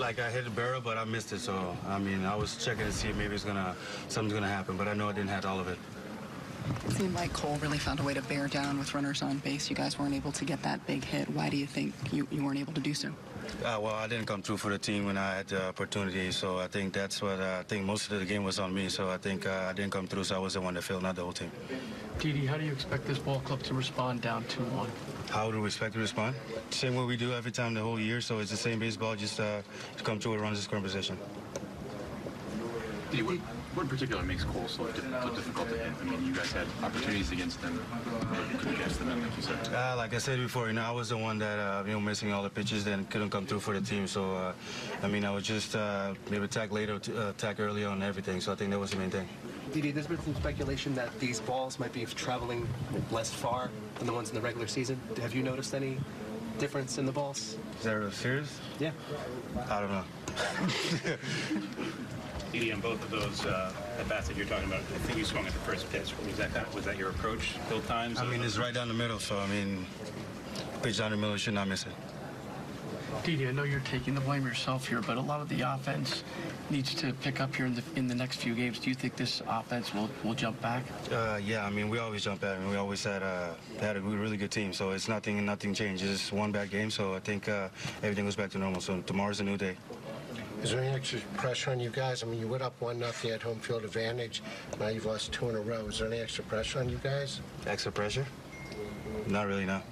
like I hit a barrel, but I missed it. So, I mean, I was checking to see if maybe something's going to happen, but I know I didn't have all of it. It seemed like Cole really found a way to bear down with runners on base. You guys weren't able to get that big hit. Why do you think you weren't able to do so? Well, I didn't come through for the team when I had the opportunity, so I think that's what I think most of the game was on me. So I think I didn't come through, so I was the one that failed, not the whole team. Didi, how do you expect this ball club to respond down 2-1? How do we expect to respond? Same way we do every time the whole year, so it's the same baseball, just to come through and run the scoring position. Didi, what in particular makes Cole so difficult to hit? I mean, you guys had opportunities against them, but couldn't catch them in, like you said. Like I said before, you know, I was the one that, missing all the pitches and couldn't come through for the team. So, I mean, I was just maybe attack later, attack early on everything. So I think that was the main thing. Didi, there's been some speculation that these balls might be traveling less far than the ones in the regular season. Have you noticed any difference in the balls? Is that really serious? Yeah. I don't know. Didi, on both of those at-bats that you're talking about, I think you swung at the first pitch. Was that your approach, build times? I mean, it's right down the middle, so, I mean, pitch down the middle, should not miss it. Didi, I know you're taking the blame yourself here, but a lot of the offense needs to pick up here in the next few games. Do you think this offense will jump back? Yeah, I mean, we always jump back. I mean, we always had a really good team, so it's nothing changed. It's just one bad game, so I think everything goes back to normal. So tomorrow's a new day. Is there any extra pressure on you guys? I mean, you went up 1-0 at home field advantage. Now you've lost two in a row. Is there any extra pressure on you guys? Extra pressure? Not really, no.